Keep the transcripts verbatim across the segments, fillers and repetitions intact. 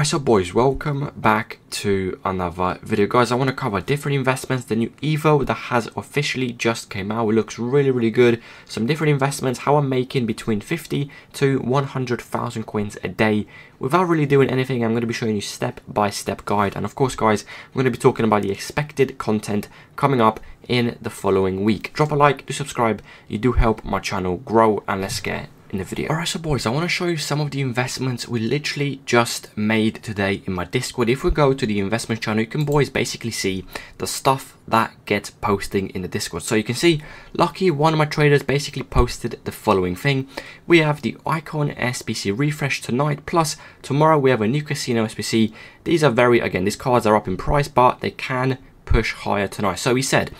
Alright, so boys, welcome back to another video. Guys, I want to cover different investments. The new E V O that has officially just came out. It looks really, really good. Some different investments, how I'm making between fifty to one hundred thousand coins a day. Without really doing anything, I'm going to be showing you step-by-step guide. And of course, guys, I'm going to be talking about the expected content coming up in the following week. Drop a like, do subscribe. You do help my channel grow, and let's get in the video. Alright, so boys, I want to show you some of the investments we literally just made today in my Discord. If we go to the investment channel, you can boys basically see the stuff that gets posting in the Discord. So you can see Lucky, one of my traders, basically posted the following thing. We have the Icon S B C refresh tonight, plus tomorrow we have a new Casino S B C. These are very, again, these cards are up in price, but they can push higher tonight. So he said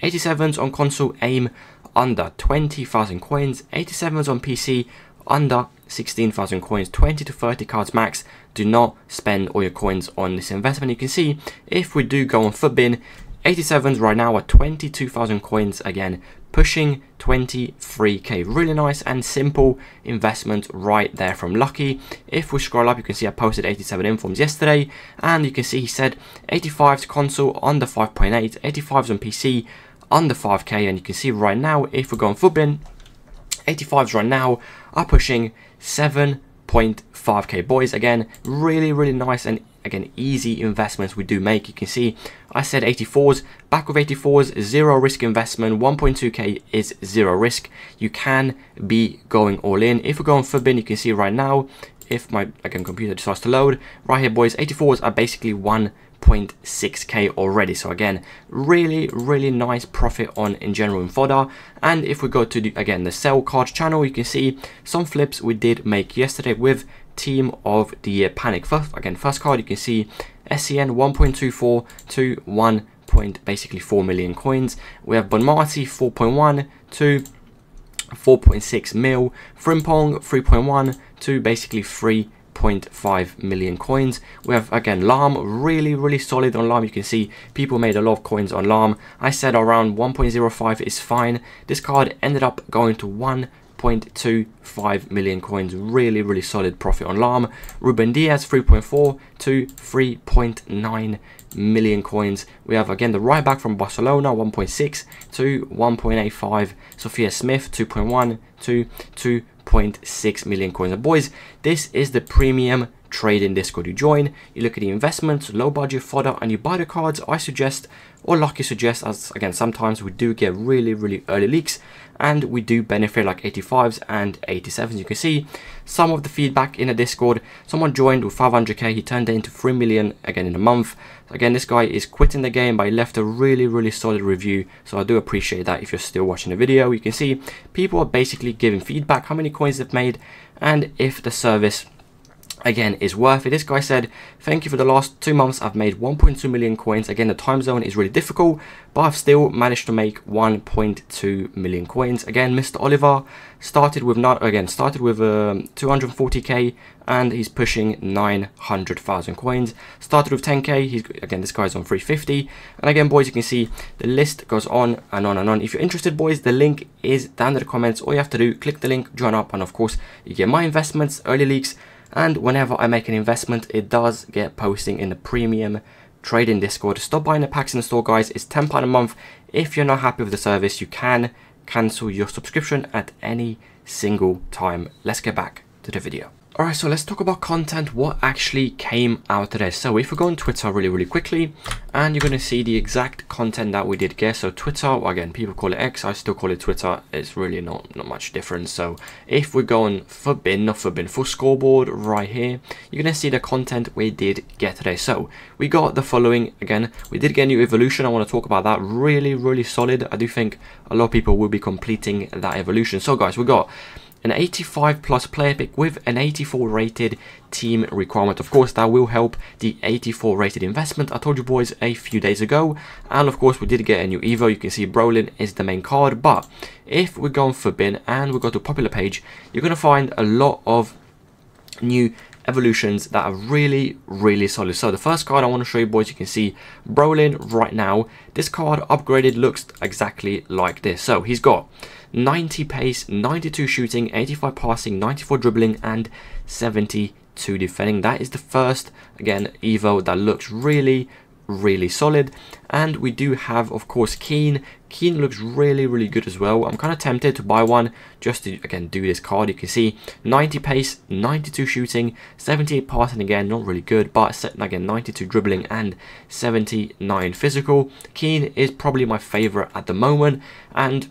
eighty-sevens on console, aim under twenty thousand coins, eighty-sevens on P C, under sixteen thousand coins, twenty to thirty cards max. Do not spend all your coins on this investment. You can see if we do go on FUTBIN, eighty-sevens right now are twenty-two thousand coins, again pushing twenty-three K. Really nice and simple investment right there from Lucky. If we scroll up, you can see I posted eighty-seven informs yesterday, and you can see he said eighty-fives console under five point eight, eighty-fives on P C under five K, and you can see right now if we go on FUTBIN, eighty-fives right now are pushing seven point five K. boys, again really really nice and again easy investments we do make. You can see I said eighty-fours, back with eighty-fours, zero risk investment, one point two K is zero risk. You can be going all in. If we go on FUTBIN, you can see right now if my again computer decides to load right here, boys, eighty-fours are basically one point six K already. So again, really really nice profit on in general in fodder. And if we go to the again the sell card channel, you can see some flips we did make yesterday with Team of the Year panic. First again first card, you can see S E N one point two four to one point basically four million coins. We have Bonmati four point one to four point six mil, Frimpong three point one to basically three point five million coins. We have again Larm, really really solid on Larm. You can see people made a lot of coins on Larm. I said around one point zero five is fine. This card ended up going to one point two five million coins. Really really solid profit on Larm. Ruben Diaz three point four to three point nine million coins. We have again the right back from Barcelona one point six to one point eight five, Sophia Smith two point one to two point six million coins. And boys, this is the premium trading Discord. You join, you look at the investments, low budget fodder, and you buy the cards I suggest or Lucky suggests, as again sometimes we do get really really early leaks and we do benefit, like eighty-fives and eighty-sevens. You can see some of the feedback in the Discord. Someone joined with five hundred K, he turned it into three million again in a month. Again, this guy is quitting the game, but he left a really really solid review, so I do appreciate that. If you're still watching the video, you can see people are basically giving feedback, how many coins they've made and if the service again is worth it. This guy said, thank you, for the last two months I've made one point two million coins. Again, the time zone is really difficult, but I've still managed to make one point two million coins. Again, Mister Oliver started with not again started with um, two hundred forty K and he's pushing nine hundred thousand coins. Started with ten K, he's again this guy's on three fifty. And again boys, you can see the list goes on and on and on. If you're interested boys, the link is down in the comments. All you have to do, click the link, join up, and of course you get my investments, early leaks, and whenever I make an investment it does get posting in the premium trading Discord. Stop buying the packs in the store guys, it's ten pounds a month. If you're not happy with the service, you can cancel your subscription at any single time. Let's get back to the video. Alright, so let's talk about content, what actually came out today. So if we go on Twitter really really quickly, and you're going to see the exact content that we did get. So Twitter, again people call it X, I still call it Twitter, it's really not not much difference. So if we go on FUTBIN, not FUTBIN, FUT Scoreboard right here, you're going to see the content we did get today. So we got the following. Again, we did get a new evolution, I want to talk about that, really really solid. I do think a lot of people will be completing that evolution. So guys, we got an eighty-five plus player pick with an eighty-four rated team requirement. Of course that will help the eighty-four rated investment I told you boys a few days ago. And of course we did get a new E V O. You can see Brolin is the main card, but if we go on FUTBIN and we go to popular page, you're going to find a lot of new evolutions that are really really solid. So the first card I want to show you boys, you can see Brolin right now. This card upgraded looks exactly like this. So he's got ninety pace, ninety-two shooting, eighty-five passing, ninety-four dribbling and seventy to defending. That is the first, again, Evo that looks really, really solid. And we do have, of course, Keane. Keane looks really, really good as well. I'm kind of tempted to buy one just to, again, do this card. You can see ninety pace, ninety-two shooting, seventy-eight passing, again, not really good, but again, ninety-two dribbling and seventy-nine physical. Keane is probably my favorite at the moment. And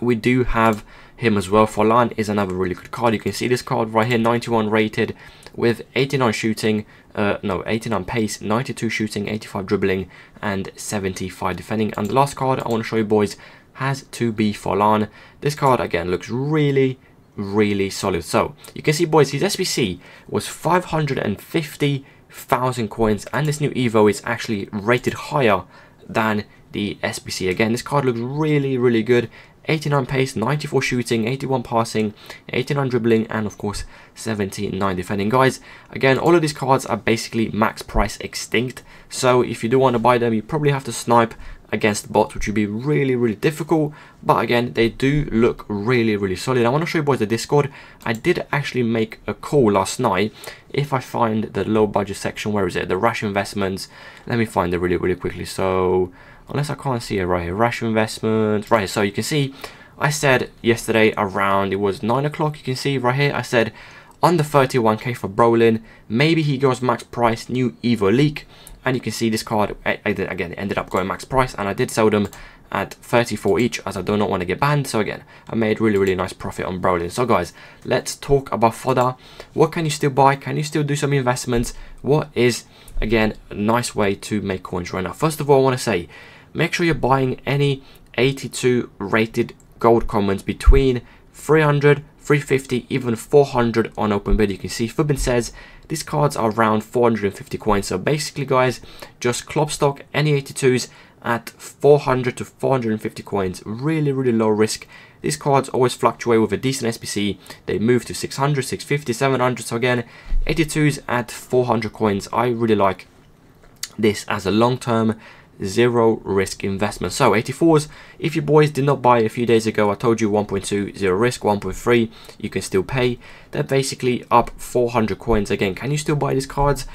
we do have him as well. Folarin is another really good card. You can see this card right here, ninety-one rated with eighty-nine shooting, uh, no, eighty-nine pace, ninety-two shooting, eighty-five dribbling and seventy-five defending. And the last card I want to show you boys has to be Folarin. This card again looks really, really solid. So you can see boys, his S B C was five hundred fifty thousand coins and this new Evo is actually rated higher than the S B C. Again, this card looks really, really good. eighty-nine pace, ninety-four shooting, eighty-one passing, eighty-nine dribbling, and of course, seventy-nine defending. Guys, again, all of these cards are basically max price extinct. So if you do want to buy them, you probably have to snipe against bots, which would be really, really difficult. But again, they do look really, really solid. I want to show you boys the Discord. I did actually make a call last night. If I find the low budget section, where is it? The Rash Investments. Let me find it really, really quickly. So... unless I can't see it right here, Rash Investments, right here. So you can see, I said yesterday around, it was nine o'clock, you can see right here, I said under thirty-one K for Brolin, maybe he goes max price, new Evo leak, and you can see this card, again, ended up going max price, and I did sell them at thirty-four each, as I do not want to get banned. So again, I made really, really nice profit on Brolin. So guys, let's talk about fodder. What can you still buy? Can you still do some investments? What is, again, a nice way to make coins right now? First of all, I want to say, make sure you're buying any eighty-two rated gold commons between three hundred, three fifty, even four hundred on open bid. You can see FUTBIN says these cards are around four hundred fifty coins. So basically, guys, just clop stock any eighty-twos at four hundred to four hundred fifty coins. Really, really low risk. These cards always fluctuate with a decent S B C. They move to six hundred, six fifty, seven hundred. So again, eighty-twos at four hundred coins. I really like this as a long-term zero risk investment. So eighty-fours, if you boys did not buy a few days ago, I told you one point two zero risk, one point three you can still pay. They're basically up four hundred coins. Again, can you still buy these cards?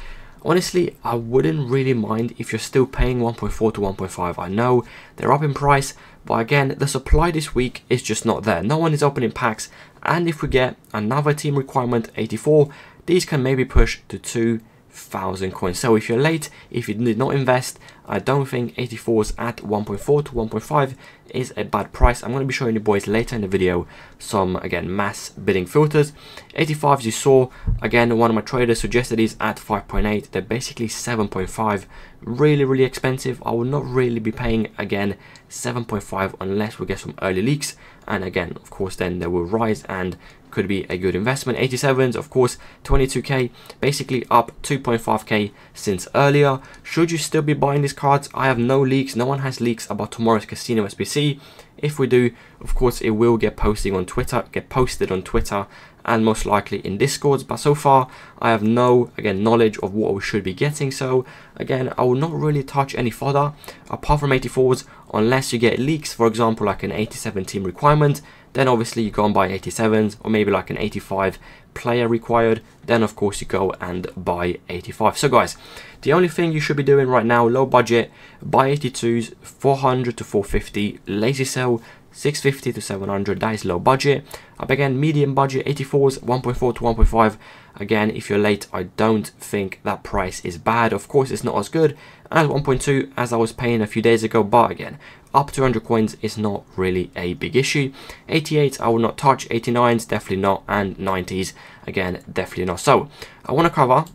Honestly, I wouldn't really mind if you're still paying one point four to one point five. I know they're up in price, but again, the supply this week is just not there. No one is opening packs, and if we get another team requirement eighty-four, these can maybe push to two thousand coins. So if you're late, if you did not invest, I don't think eighty-fours at one point four to one point five is a bad price. I'm going to be showing you boys later in the video some, again, mass bidding filters. eighty-fives, you saw, again, one of my traders suggested these at five point eight. They're basically seven point five. Really, really expensive. I will not really be paying, again, seven point five unless we get some early leaks. And again, of course, then they will rise and could be a good investment. eighty-sevens, of course, twenty-two K, basically up two point five K since earlier. Should you still be buying these cards? I have no leaks. No one has leaks about tomorrow's Casino S B C. If we do, of course, it will get posting on Twitter, get posted on Twitter, and most likely in Discords. But so far, I have no, again, knowledge of what we should be getting. So again, I will not really touch any fodder apart from eighty-fours, unless you get leaks. For example, like an eighty-seven team requirement. Then obviously you go and buy eighty-sevens, or maybe like an eighty-five player required. Then of course you go and buy eighty-five. So guys, the only thing you should be doing right now, low budget, buy eighty-twos, four hundred to four fifty, lazy sell, six fifty to seven hundred, that is low budget. Up again, medium budget, eighty-fours, one point four to one point five. Again, if you're late, I don't think that price is bad. Of course, it's not as good as one point two as I was paying a few days ago, but again, up to one hundred coins is not really a big issue. eighty-eights, I will not touch. eighty-nines, definitely not. And nineties, again, definitely not. So, I want to cover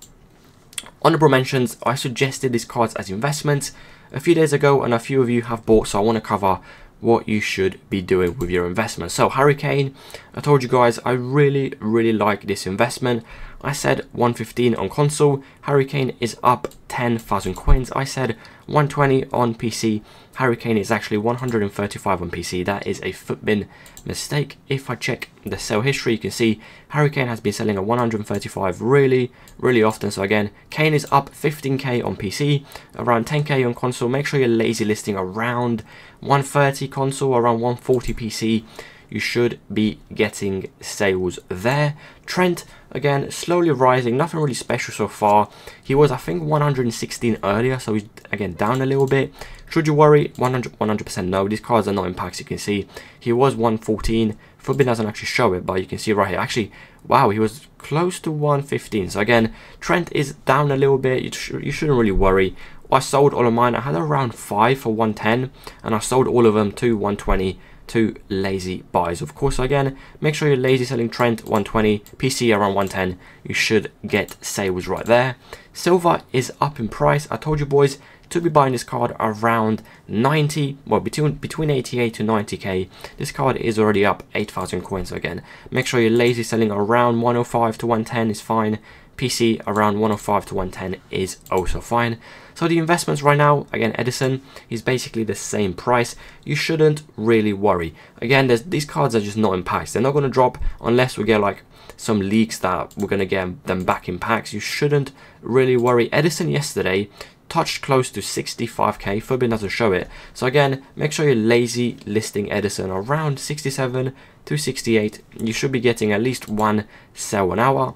honorable mentions. I suggested these cards as investments a few days ago, and a few of you have bought, so I want to cover what you should be doing with your investment. So Hurricane, I told you guys, I really, really like this investment. I said one fifteen on console, Hurricane is up ten thousand coins. I said one twenty on P C, Hurricane is actually one hundred thirty-five on P C. That is a FUTBIN mistake. If I check the sell history, you can see Hurricane has been selling at one hundred thirty-five really, really often. So again, Kane is up fifteen K on P C, around ten K on console. Make sure you're lazy listing around one thirty console, around one forty P C. you should be getting sales there. Trent, again, slowly rising, nothing really special so far. He was, I think, one hundred sixteen earlier, so he's, again, down a little bit. Should you worry? one hundred percent no. These cards are not in packs, you can see. He was one fourteen. FUTBIN doesn't actually show it, but you can see right here. Actually, wow, he was close to one fifteen. So, again, Trent is down a little bit. You, sh you shouldn't really worry. I sold all of mine. I had around five for one ten, and I sold all of them to one twenty. Two lazy buys, of course. Again, make sure you're lazy selling Trent one twenty, P C around one ten. You should get sales right there. Silver is up in price. I told you boys to be buying this card around ninety, well, between between eighty-eight to ninety K. This card is already up eight thousand coins. So again, make sure you're lazy selling around one oh five to one ten is fine. P C around one oh five to one ten is also fine. So the investments right now, again, Edison is basically the same price. You shouldn't really worry. Again, there's, these cards are just not in packs. They're not going to drop unless we get like some leaks that we're going to get them back in packs. You shouldn't really worry. Edison yesterday touched close to sixty-five K. FUTBIN doesn't show it. So again, make sure you're lazy listing Edison around sixty-seven to sixty-eight. You should be getting at least one sell an hour.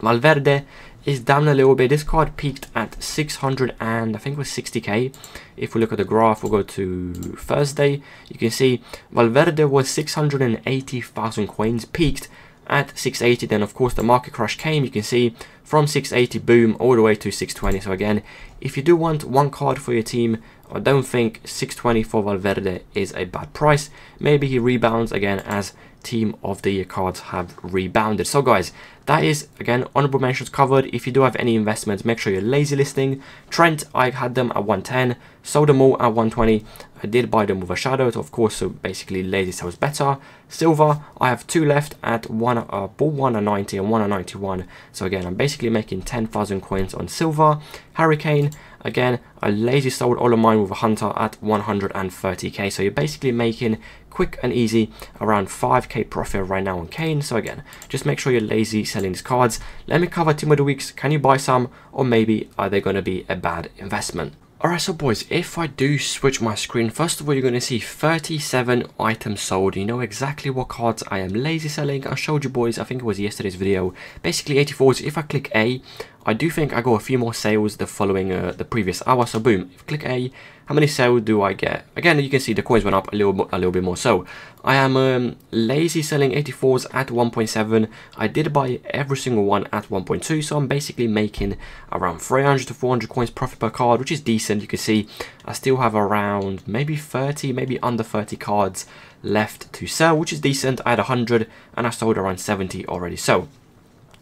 Valverde is down a little bit. This card peaked at six hundred and I think it was sixty K. If we look at the graph, we'll go to Thursday. You can see Valverde was six hundred eighty thousand coins, peaked at six eighty. Then of course the market crash came. You can see from six eighty boom all the way to six twenty. So again, if you do want one card for your team, I don't think six twenty for Valverde is a bad price. Maybe he rebounds again as Team of the Year cards have rebounded. So guys, that is, again, honorable mentions covered. If you do have any investments, make sure you're lazy listing. Trent, I had them at one ten, sold them all at one twenty. I did buy them with a shadow, of course, so basically lazy sells better. Silver, I have two left at one, uh, ball one at ninety and one at ninety-one. So again, I'm basically making ten thousand coins on silver. Hurricane, again, I lazy sold all of mine with a hunter at one hundred thirty K. So you're basically making quick and easy around five K profit right now on Kane. So again, just make sure you're lazy selling these cards. Let me cover Team of the Weeks. Can you buy some, or maybe are they going to be a bad investment? Alright, so boys, if I do switch my screen, first of all, you're going to see thirty-seven items sold. You know exactly what cards I am lazy selling. I showed you boys, I think it was yesterday's video, basically eighty-fours. If I click A, I do think I got a few more sales the following, uh, the previous hour. So boom, if I click A, how many sales do I get? Again, you can see the coins went up a little, a little bit more. So I am um, lazy selling eighty-fours at one point seven. I did buy every single one at one point two. So I'm basically making around three hundred to four hundred coins profit per card, which is decent. You can see I still have around maybe thirty, maybe under thirty cards left to sell, which is decent. I had one hundred and I sold around seventy already. So,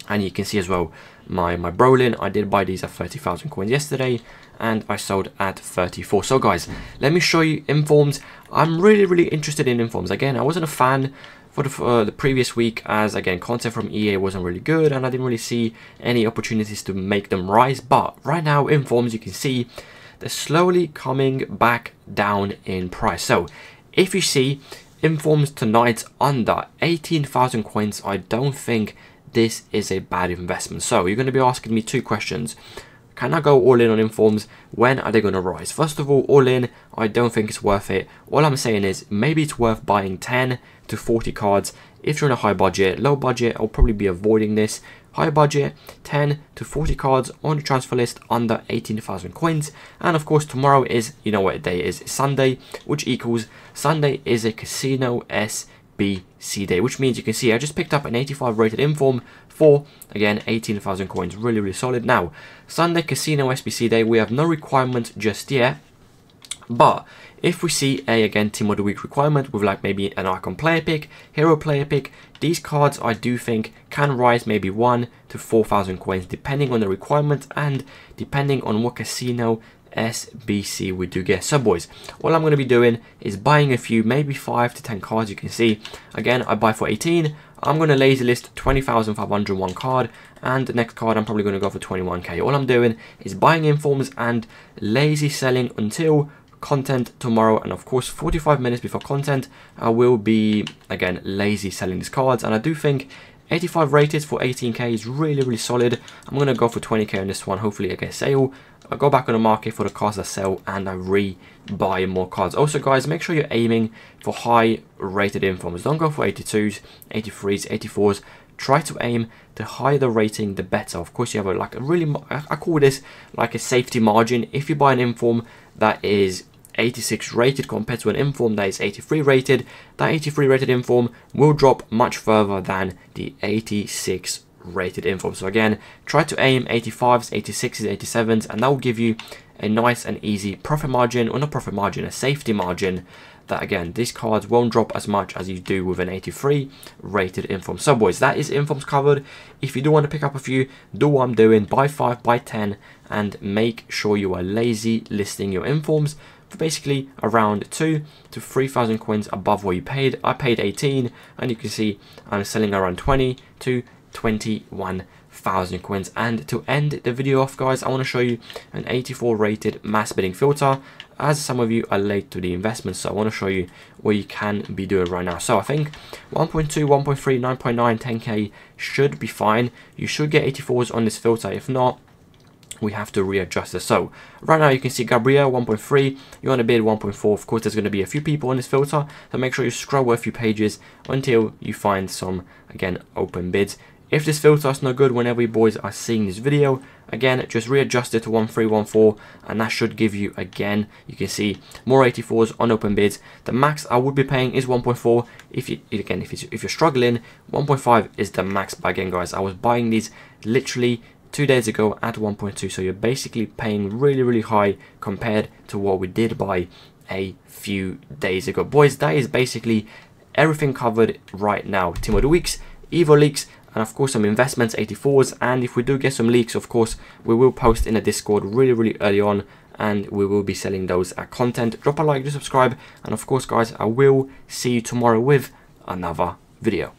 and you can see as well my my Brolin. I did buy these at thirty thousand coins yesterday and I sold at thirty-four. So guys, let me show you informs. I'm really really interested in informs. Again, I wasn't a fan for the, uh, the previous week, as again content from E A wasn't really good and I didn't really see any opportunities to make them rise. But right now informs, you can see they're slowly coming back down in price. So if you see informs tonight's under eighteen thousand coins, I don't think this is a bad investment. So you're going to be asking me two questions. Can I go all in on informs? When are they going to rise? First of all, all in, I don't think it's worth it. All I'm saying is maybe it's worth buying ten to forty cards if you're in a high budget. Low budget, I'll probably be avoiding this. High budget, ten to forty cards on the transfer list under eighteen thousand coins. And of course, tomorrow is, you know what day is, Sunday, which equals Sunday is a Casino S B C day, which means you can see I just picked up an eighty-five rated inform for, again, eighteen thousand coins. Really, really solid. Now, Sunday Casino S B C day, we have no requirement just yet, but if we see a, again, Team of the Week requirement with like maybe an icon player pick, hero player pick, these cards I do think can rise maybe one to four thousand coins depending on the requirement and depending on what Casino S B C we do get. So boys, all I'm going to be doing is buying a few, maybe five to ten cards. You can see, again, I buy for eighteen. I'm going to lazy list twenty thousand five hundred one card, and the next card I'm probably going to go for twenty-one K. All I'm doing is buying informs and lazy selling until content tomorrow, and of course forty-five minutes before content I will be, again, lazy selling these cards. And I do think eighty-five rated for eighteen K is really, really solid. I'm going to go for twenty K on this one. Hopefully I get a sale. I go back on the market for the cards that sell and I re-buy more cards. Also, guys, make sure you're aiming for high rated informs. Don't go for eighty-twos, eighty-threes, eighty-fours. Try to aim, the higher the rating, the better. Of course, you have a, like a really, I call this like a safety margin. If you buy an inform that is eighty-six rated compared to an inform that is eighty-three rated, that eighty-three rated inform will drop much further than the eighty-six rated inform. So again, try to aim eighty-fives, eighty-sixes, eighty-sevens, and that will give you a nice and easy profit margin, or not profit margin, a safety margin, that again, these cards won't drop as much as you do with an eighty-three rated inform. So boys, that is informs covered. If you do want to pick up a few, do what I'm doing, buy five, buy ten, and make sure you are lazy listing your informs for basically around two to three thousand coins above what you paid. I paid eighteen, and you can see I'm selling around twenty to twenty-one thousand coins. And to end the video off, guys, I want to show you an eighty-four rated mass bidding filter, as some of you are late to the investment. So I want to show you what you can be doing right now. So I think one point two, one point three, nine point nine, ten K should be fine. You should get eighty-fours on this filter. If not, we have to readjust this. So right now you can see Gabriel one point three, you want to bid one point four. Of course, there's going to be a few people on this filter, so make sure you scroll a few pages until you find some, again, open bids. If this filter is no good whenever you boys are seeing this video, again, just readjust it to one three, one four, and that should give you, again, you can see more eighty-fours on open bids. The max I would be paying is one point four. If you, again, if, it's, if you're struggling, one point five is the max. But again, guys, I was buying these literally two days ago at one point two, so you're basically paying really, really high compared to what we did buy a few days ago. Boys, that is basically everything covered right now. Team of the Weeks, EVO leaks, and of course some investments, eighty-fours, and if we do get some leaks, of course, we will post in a Discord really, really early on, and we will be selling those at content. Drop a like, do subscribe, and of course, guys, I will see you tomorrow with another video.